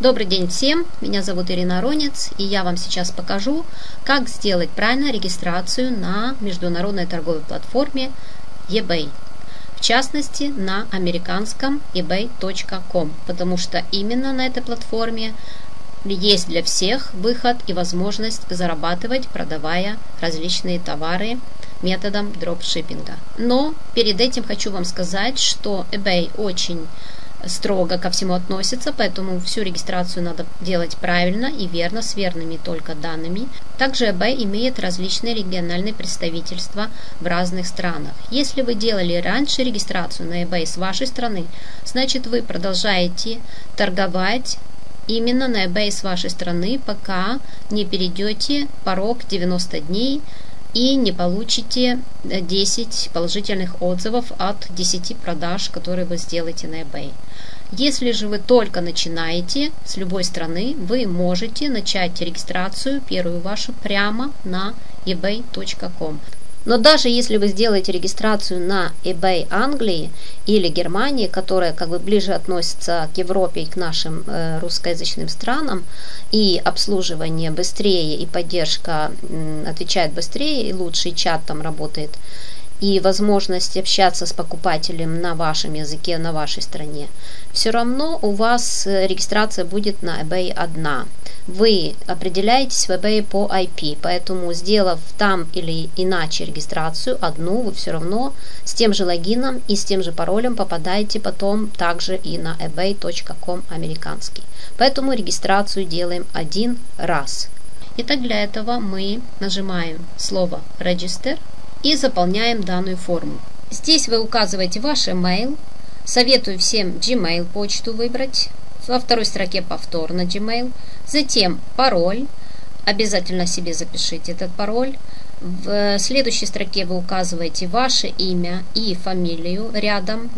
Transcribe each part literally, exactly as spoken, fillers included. Добрый день всем, меня зовут Ирина Ронец, и я вам сейчас покажу, как сделать правильно регистрацию на международной торговой платформе eBay, в частности на американском и бэй точка ком, потому что именно на этой платформе есть для всех выход и возможность зарабатывать, продавая различные товары методом дропшиппинга. Но перед этим хочу вам сказать, что eBay очень строго ко всему относится, поэтому всю регистрацию надо делать правильно и верно, с верными только данными. Также eBay имеет различные региональные представительства в разных странах. Если вы делали раньше регистрацию на eBay с вашей страны, значит вы продолжаете торговать именно на eBay с вашей страны, пока не перейдете порог девяноста дней и не получите десять положительных отзывов от десяти продаж, которые вы сделаете на eBay. Если же вы только начинаете с любой страны, вы можете начать регистрацию первую вашу прямо на и бэй точка ком. Но даже если вы сделаете регистрацию на eBay Англии или Германии, которая как бы ближе относится к Европе и к нашим э, русскоязычным странам, и обслуживание быстрее, и поддержка э, отвечает быстрее, и лучший чат там работает, и возможность общаться с покупателем на вашем языке, на вашей стране, все равно у вас регистрация будет на eBay одна. Вы определяетесь в eBay по ай пи, поэтому, сделав там или иначе регистрацию одну, вы все равно с тем же логином и с тем же паролем попадаете потом также и на и бэй точка ком американский. Поэтому регистрацию делаем один раз. Итак, для этого мы нажимаем слово «Register» и заполняем данную форму. Здесь вы указываете ваш email. Советую всем Gmail почту выбрать. Во второй строке повторно Gmail. Затем пароль. Обязательно себе запишите этот пароль. В следующей строке вы указываете ваше имя и фамилию рядом.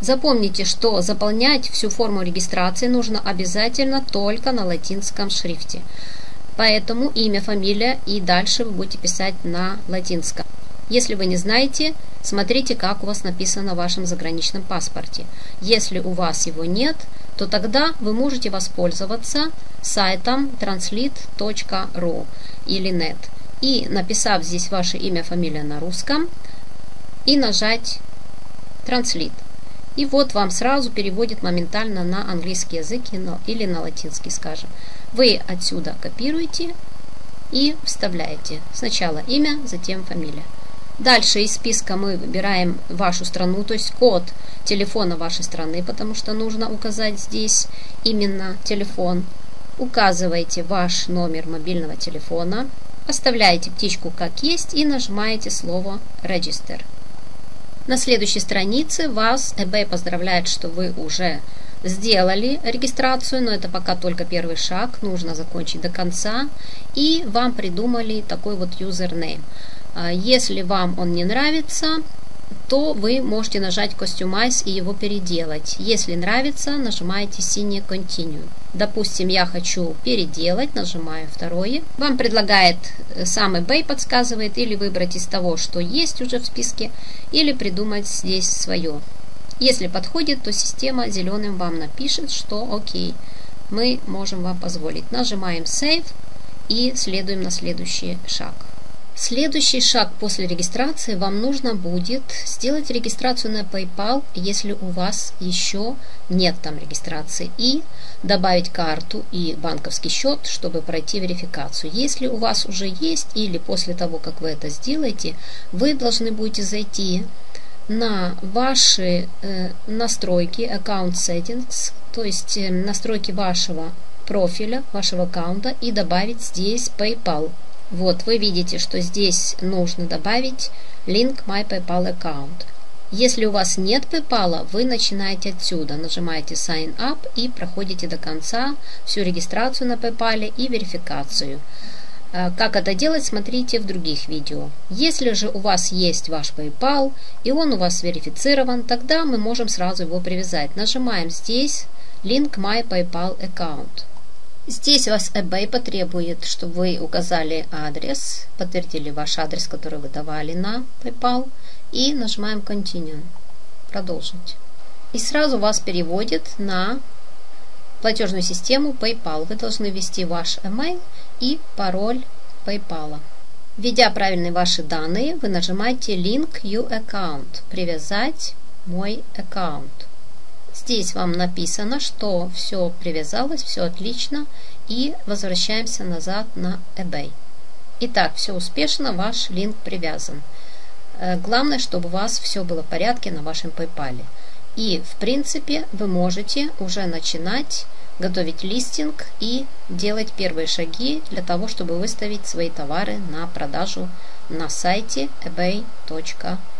Запомните, что заполнять всю форму регистрации нужно обязательно только на латинском шрифте. Поэтому имя, фамилия и дальше вы будете писать на латинском. Если вы не знаете, смотрите, как у вас написано в вашем заграничном паспорте. Если у вас его нет, то тогда вы можете воспользоваться сайтом транслит точка ру или нет. И написав здесь ваше имя, фамилия на русском, и нажать «Транслит». И вот вам сразу переводит моментально на английский язык или на латинский, скажем. Вы отсюда копируете и вставляете. Сначала имя, затем фамилия. Дальше из списка мы выбираем вашу страну, то есть код телефона вашей страны, потому что нужно указать здесь именно телефон. Указываете ваш номер мобильного телефона, оставляете птичку как есть и нажимаете слово «Register». На следующей странице вас eBay поздравляет, что вы уже сделали регистрацию, но это пока только первый шаг, нужно закончить до конца, и вам придумали такой вот юзернейм. Если вам он не нравится, то вы можете нажать Customize и его переделать. Если нравится, нажимаете синее Continue. Допустим, я хочу переделать, нажимаю второе. Вам предлагает, сам eBay подсказывает, или выбрать из того, что есть уже в списке, или придумать здесь свое. Если подходит, то система зеленым вам напишет, что окей, мы можем вам позволить. Нажимаем Save и следуем на следующий шаг. Следующий шаг после регистрации: вам нужно будет сделать регистрацию на PayPal, если у вас еще нет там регистрации, и добавить карту и банковский счет, чтобы пройти верификацию. Если у вас уже есть, или после того, как вы это сделаете, вы должны будете зайти на ваши э, настройки, Account Settings, то есть э, настройки вашего профиля, вашего аккаунта, и добавить здесь PayPal. Вот, вы видите, что здесь нужно добавить Link My PayPal Account. Если у вас нет PayPal, вы начинаете отсюда, нажимаете Sign Up и проходите до конца всю регистрацию на PayPal и верификацию. Как это делать, смотрите в других видео. Если же у вас есть ваш PayPal и он у вас верифицирован, тогда мы можем сразу его привязать. Нажимаем здесь Link My PayPal Account. Здесь вас eBay потребует, чтобы вы указали адрес, подтвердили ваш адрес, который вы давали на PayPal, и нажимаем Continue, продолжить. И сразу вас переводит на платежную систему PayPal. Вы должны ввести ваш email и пароль PayPal. Введя правильные ваши данные, вы нажимаете Link Your Account, привязать мой аккаунт. Здесь вам написано, что все привязалось, все отлично, и возвращаемся назад на eBay. Итак, все успешно, ваш линк привязан. Главное, чтобы у вас все было в порядке на вашем PayPal. И, в принципе, вы можете уже начинать готовить листинг и делать первые шаги для того, чтобы выставить свои товары на продажу на сайте eBay точка ком.